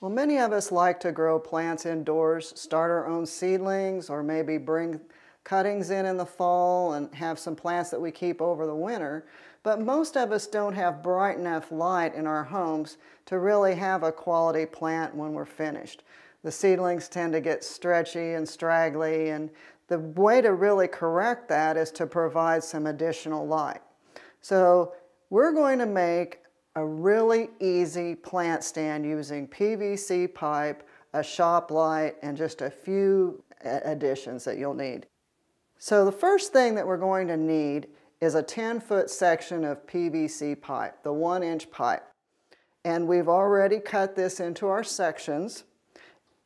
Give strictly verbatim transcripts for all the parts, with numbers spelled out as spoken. Well, many of us like to grow plants indoors, start our own seedlings, or maybe bring cuttings in in the fall and have some plants that we keep over the winter. But most of us don't have bright enough light in our homes to really have a quality plant when we're finished. The seedlings tend to get stretchy and straggly, and the way to really correct that is to provide some additional light. So we're going to make a really easy plant stand using P V C pipe, a shop light, and just a few additions that you'll need. So the first thing that we're going to need is a ten foot section of P V C pipe, the one inch pipe. And we've already cut this into our sections.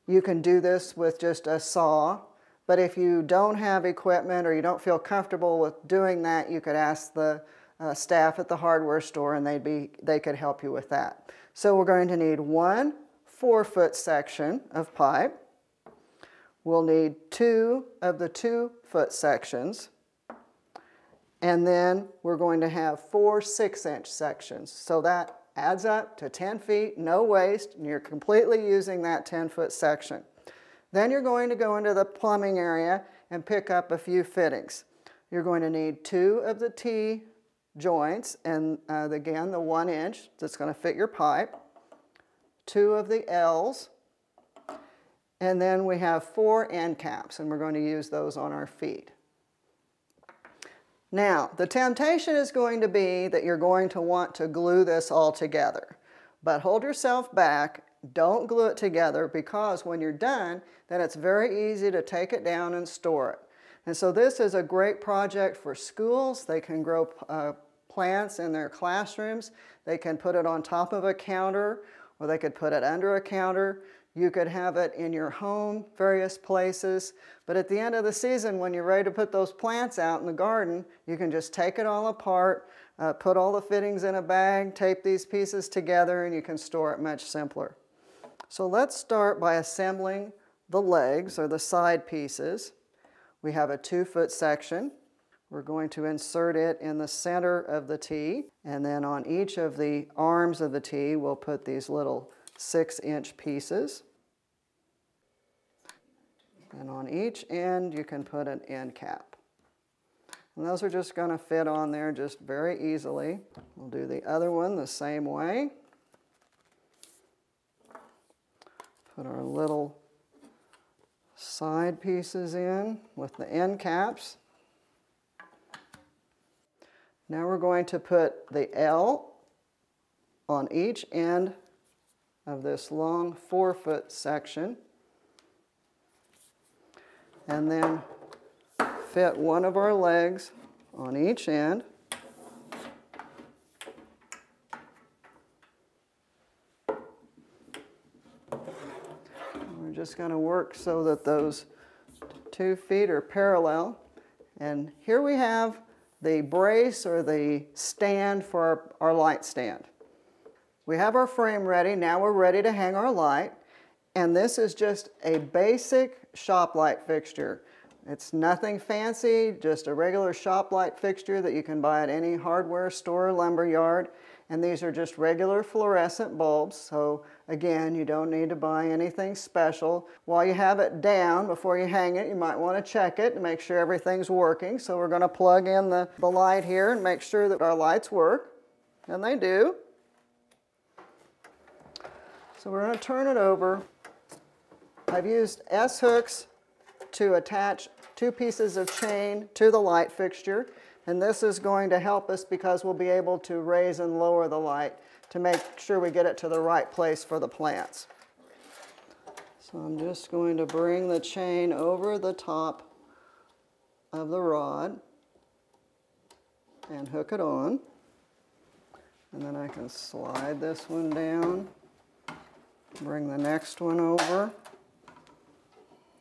You can do this with just a saw, but if you don't have equipment or you don't feel comfortable with doing that, you could ask the Uh, staff at the hardware store and they'd be, they could help you with that. So we're going to need one four foot section of pipe. We'll need two of the two foot sections. And then we're going to have four six inch sections. So that adds up to ten feet, no waste, and you're completely using that ten foot section. Then you're going to go into the plumbing area and pick up a few fittings. You're going to need two of the T joints, and uh, again the one inch that's going to fit your pipe, two of the L's, and then we have four end caps, and we're going to use those on our feet. Now the temptation is going to be that you're going to want to glue this all together, but hold yourself back. Don't glue it together, because when you're done, then it's very easy to take it down and store it. And so this is a great project for schools. They can grow uh, plants in their classrooms. They can put it on top of a counter, or they could put it under a counter. You could have it in your home, various places. But at the end of the season, when you're ready to put those plants out in the garden, you can just take it all apart, uh, put all the fittings in a bag, tape these pieces together, and you can store it much simpler. So let's start by assembling the legs or the side pieces. We have a two foot section. We're going to insert it in the center of the T, and then on each of the arms of the T, we'll put these little six inch pieces. And on each end, you can put an end cap. And those are just going to fit on there just very easily. We'll do the other one the same way. Put our little side pieces in with the end caps. Now we're going to put the L on each end of this long four foot section, and then fit one of our legs on each end. Just going to work so that those two feet are parallel. And here we have the brace or the stand for our, our light stand. We have our frame ready. Now we're ready to hang our light. And this is just a basic shop light fixture. It's nothing fancy, just a regular shop light fixture that you can buy at any hardware store or lumber yard. And these are just regular fluorescent bulbs, so again, you don't need to buy anything special. While you have it down, before you hang it, you might want to check it and make sure everything's working. So we're going to plug in the, the light here and make sure that our lights work, and they do. So we're going to turn it over. I've used S-hooks to attach two pieces of chain to the light fixture. And this is going to help us because we'll be able to raise and lower the light to make sure we get it to the right place for the plants. So I'm just going to bring the chain over the top of the rod and hook it on. And then I can slide this one down, bring the next one over,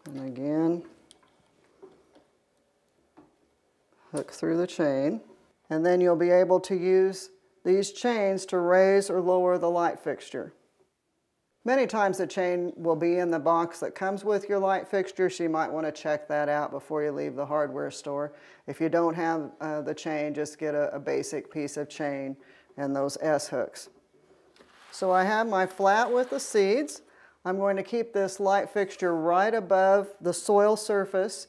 and again, hook through the chain, and then you'll be able to use these chains to raise or lower the light fixture. Many times the chain will be in the box that comes with your light fixture, so you might want to check that out before you leave the hardware store. If you don't have uh, the chain, just get a, a basic piece of chain and those S-hooks. So I have my flat with the seeds. I'm going to keep this light fixture right above the soil surface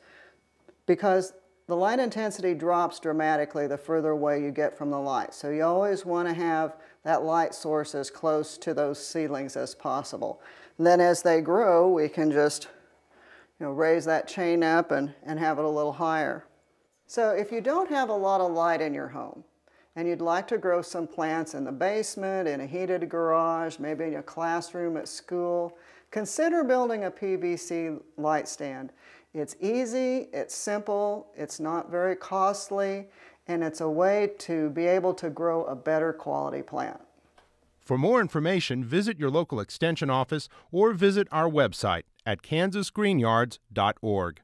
because the light intensity drops dramatically the further away you get from the light. So you always want to have that light source as close to those seedlings as possible. And then as they grow, we can just, you know, raise that chain up and, and have it a little higher. So if you don't have a lot of light in your home and you'd like to grow some plants in the basement, in a heated garage, maybe in your classroom at school, consider building a P V C light stand. It's easy, it's simple, it's not very costly, and it's a way to be able to grow a better quality plant. For more information, visit your local extension office or visit our website at kansas green yards dot org.